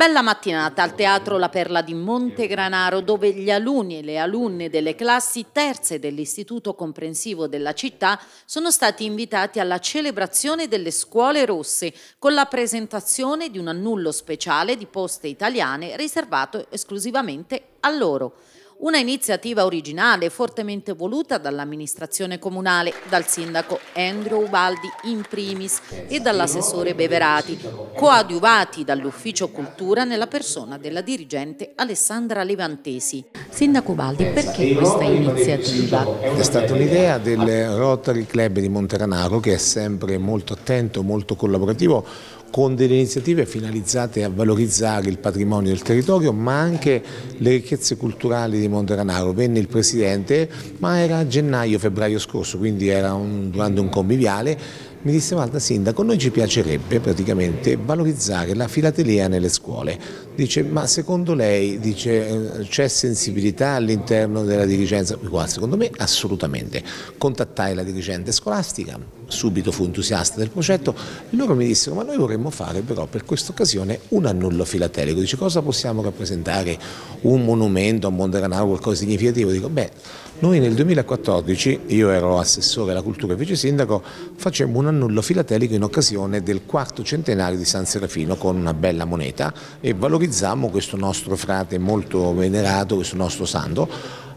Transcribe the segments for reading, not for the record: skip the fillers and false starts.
Bella mattinata al Teatro La Perla di Montegranaro, dove gli alunni e le alunne delle classi terze dell'Istituto Comprensivo della città sono stati invitati alla celebrazione delle Scuole Rosse con la presentazione di un annullo speciale di Poste Italiane riservato esclusivamente a loro. Una iniziativa originale fortemente voluta dall'amministrazione comunale, dal sindaco Endrio Ubaldi in primis e dall'assessore Beverati, coadiuvati dall'ufficio cultura nella persona della dirigente Alessandra Levantesi. Sindaco Ubaldi, perché questa iniziativa? È stata un'idea del Rotary Club di Montegranaro, che è sempre molto attento, molto collaborativo, con delle iniziative finalizzate a valorizzare il patrimonio del territorio ma anche le ricchezze culturali di Montegranaro. Venne il presidente, ma era a gennaio-febbraio scorso, quindi era durante un conviviale. Mi disse: guarda sindaco, noi ci piacerebbe praticamente valorizzare la filatelia nelle scuole. Dice: ma secondo lei c'è sensibilità all'interno della dirigenza? Secondo me assolutamente. Contattai la dirigente scolastica, subito fu entusiasta del progetto, e loro mi dissero: ma noi vorremmo fare però per questa occasione un annullo filatelico. Dice: cosa possiamo rappresentare? Un monumento a Montegranaro, qualcosa di significativo? Dico: beh, noi nel 2014, io ero assessore alla cultura e vice sindaco, facemmo un annullo filatelico in occasione del 4° centenario di San Serafino con una bella moneta, e valorizzammo questo nostro frate molto venerato, questo nostro santo.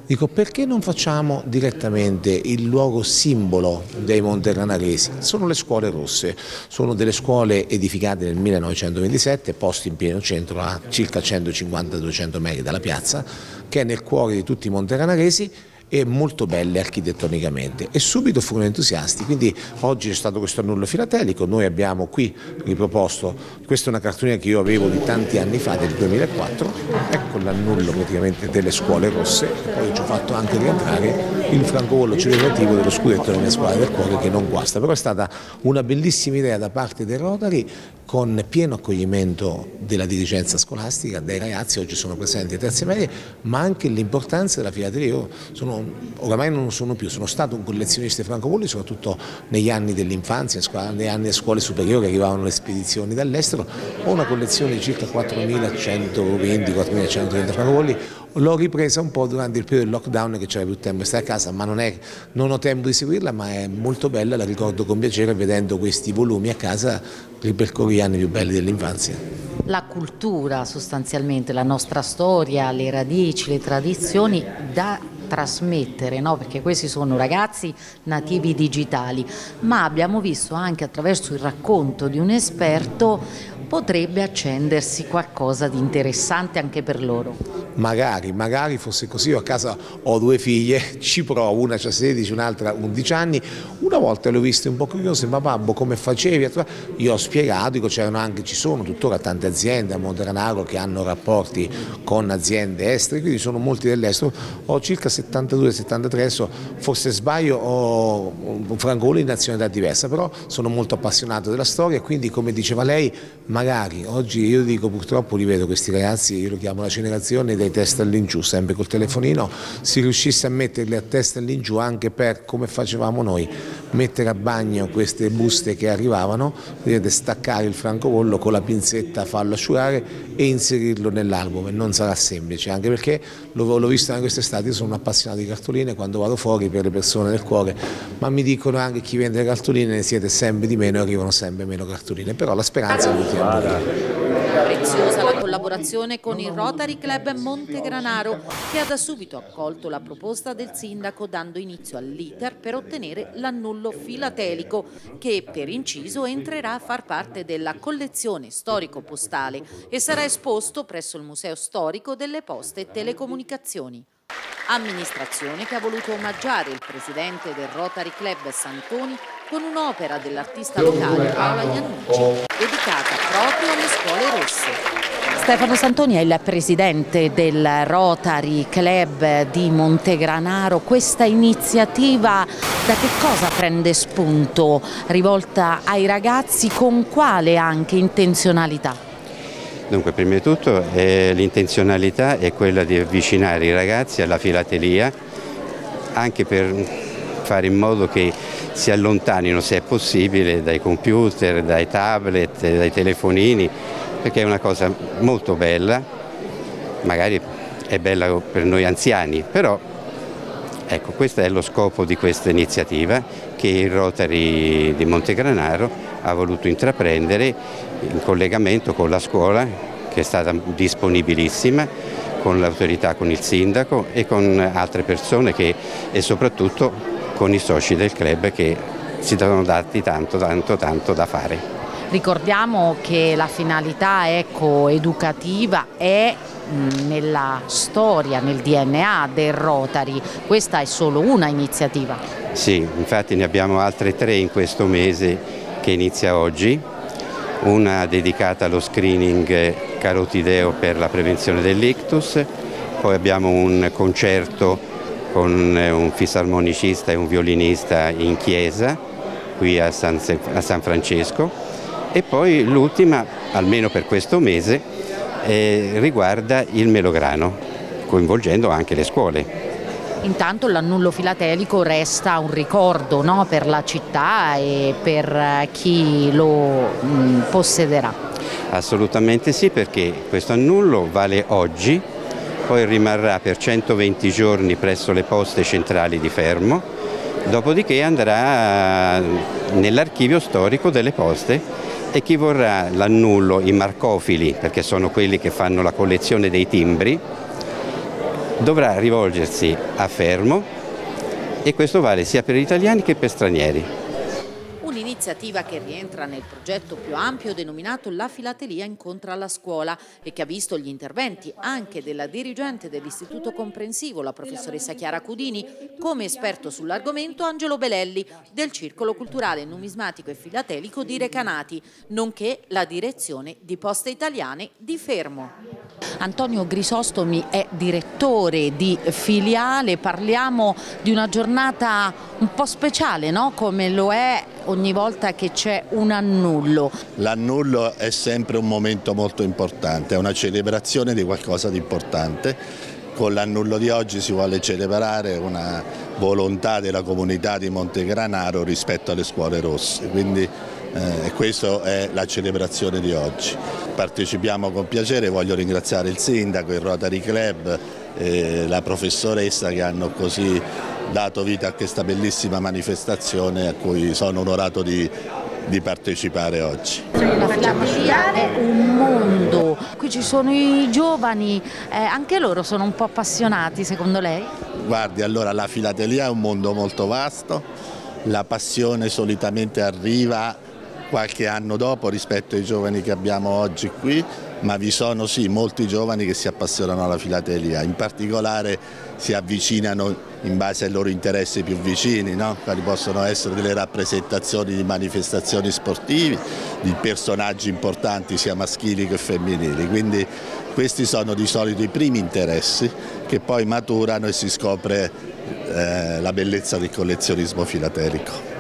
Dico: perché non facciamo direttamente il luogo simbolo dei montegranaresi? Sono le Scuole Rosse, sono delle scuole edificate nel 1927, poste in pieno centro a circa 150-200 metri dalla piazza, che è nel cuore di tutti i montegranaresi, e molto belle architettonicamente, e subito furono entusiasti. Quindi oggi c'è stato questo annullo filatelico, noi abbiamo qui riproposto, questa è una cartolina che io avevo di tanti anni fa, del 2004, ecco l'annullo praticamente delle Scuole Rosse, poi ci ho fatto anche rientrare il francobollo celebrativo dello scudetto della mia squadra del cuore, che non guasta. Però è stata una bellissima idea da parte dei Rotary, con pieno accoglimento della dirigenza scolastica, dei ragazzi. Oggi sono presenti ai terze medie, ma anche l'importanza della filatelia. Io oramai non sono più, sono stato un collezionista di francobolli, soprattutto negli anni dell'infanzia, negli anni a scuole superiori, arrivavano le spedizioni dall'estero. Ho una collezione di circa 4.120-4.130 francobolli. L'ho ripresa un po' durante il periodo del lockdown, che c'era più tempo di stare a casa, ma non ho tempo di seguirla, ma è molto bella, la ricordo con piacere. Vedendo questi volumi a casa ripercorri gli anni più belli dell'infanzia. La cultura, sostanzialmente, la nostra storia, le radici, le tradizioni da trasmettere, no? Perché questi sono ragazzi nativi digitali, ma abbiamo visto anche attraverso il racconto di un esperto potrebbe accendersi qualcosa di interessante anche per loro. Magari fosse così. Io a casa ho 2 figlie, ci provo, una c'ha 16, un'altra 11 anni. Una volta le ho viste un po' curiose: ma babbo, come facevi? Io ho spiegato, dico, ci sono tuttora tante aziende a Montegranaro che hanno rapporti con aziende estere, quindi sono molti dell'estero. Ho circa 72-73, adesso forse sbaglio, ho un francobollo di nazionalità diversa, però sono molto appassionato della storia, quindi, come diceva lei, magari oggi, io dico, purtroppo li vedo questi ragazzi, io lo chiamo la generazione dai testa all'ingiù, sempre col telefonino. Si riuscisse a metterli a testa all'ingiù, anche per, come facevamo noi, mettere a bagno queste buste che arrivavano, vedete, staccare il francobollo con la pinzetta, farlo asciugare e inserirlo nell'album. Non sarà semplice, anche perché l'ho visto anche quest'estate. Io sono un appassionato di cartoline, quando vado fuori per le persone del cuore, ma mi dicono anche: chi vende le cartoline, ne siete sempre di meno e arrivano sempre meno cartoline. Però la speranza è l'ultima. Preziosa la collaborazione con il Rotary Club Montegranaro, che ha da subito accolto la proposta del sindaco, dando inizio all'iter per ottenere l'annullo filatelico, che per inciso entrerà a far parte della collezione storico-postale e sarà esposto presso il Museo Storico delle Poste e Telecomunicazioni. Amministrazione che ha voluto omaggiare il presidente del Rotary Club Santoni con un'opera dell'artista locale Paola Iannuci, dedicata proprio alle Scuole Rosse. Stefano Santoni è il presidente del Rotary Club di Montegranaro. Questa iniziativa da che cosa prende spunto, rivolta ai ragazzi, con quale anche intenzionalità? Dunque, prima di tutto l'intenzionalità è quella di avvicinare i ragazzi alla filatelia, anche per fare in modo che si allontanino, se è possibile, dai computer, dai tablet, dai telefonini, perché è una cosa molto bella, magari è bella per noi anziani, però ecco, questo è lo scopo di questa iniziativa che il Rotary di Montegranaro ha voluto intraprendere in collegamento con la scuola, che è stata disponibilissima, con l'autorità, con il sindaco e con altre persone e soprattutto con i soci del club che si sono dati tanto da fare. Ricordiamo che la finalità ecoeducativa è nella storia, nel DNA del Rotary, questa è solo una iniziativa. Sì, infatti ne abbiamo altre 3 in questo mese che inizia oggi, una dedicata allo screening carotideo per la prevenzione dell'ictus, poi abbiamo un concerto con un fisarmonicista e un violinista in chiesa qui a San Francesco e poi l'ultima, almeno per questo mese, riguarda il melograno, coinvolgendo anche le scuole. Intanto l'annullo filatelico resta un ricordo, no, per la città e per chi lo possederà. Assolutamente sì, perché questo annullo vale oggi, poi rimarrà per 120 giorni presso le poste centrali di Fermo, dopodiché andrà nell'archivio storico delle poste e chi vorrà l'annullo, i marcofili, perché sono quelli che fanno la collezione dei timbri, dovrà rivolgersi a Fermo e questo vale sia per italiani che per stranieri. Un'iniziativa che rientra nel progetto più ampio denominato La Filatelia incontra la scuola e che ha visto gli interventi anche della dirigente dell'Istituto Comprensivo, la professoressa Chiara Cudini, come esperto sull'argomento Angelo Belelli del Circolo Culturale Numismatico e Filatelico di Recanati, nonché la direzione di Poste Italiane di Fermo. Antonio Grisostomi è direttore di filiale, parliamo di una giornata un po' speciale, no? Come lo è ogni volta che c'è un annullo. L'annullo è sempre un momento molto importante, è una celebrazione di qualcosa di importante. Con l'annullo di oggi si vuole celebrare una volontà della comunità di Montegranaro rispetto alle scuole rosse, quindi questa è la celebrazione di oggi. Partecipiamo con piacere, voglio ringraziare il sindaco, il Rotary Club, la professoressa che hanno così dato vita a questa bellissima manifestazione a cui sono onorato di partecipare oggi. La filatelia è un mondo, qui ci sono i giovani, anche loro sono un po' appassionati secondo lei? Guardi, allora la filatelia è un mondo molto vasto, la passione solitamente arriva qualche anno dopo rispetto ai giovani che abbiamo oggi qui, ma vi sono sì molti giovani che si appassionano alla filatelia, in particolare si avvicinano in base ai loro interessi più vicini, no? Quali possono essere delle rappresentazioni di manifestazioni sportive, di personaggi importanti sia maschili che femminili, quindi questi sono di solito i primi interessi che poi maturano e si scopre la bellezza del collezionismo filatelico.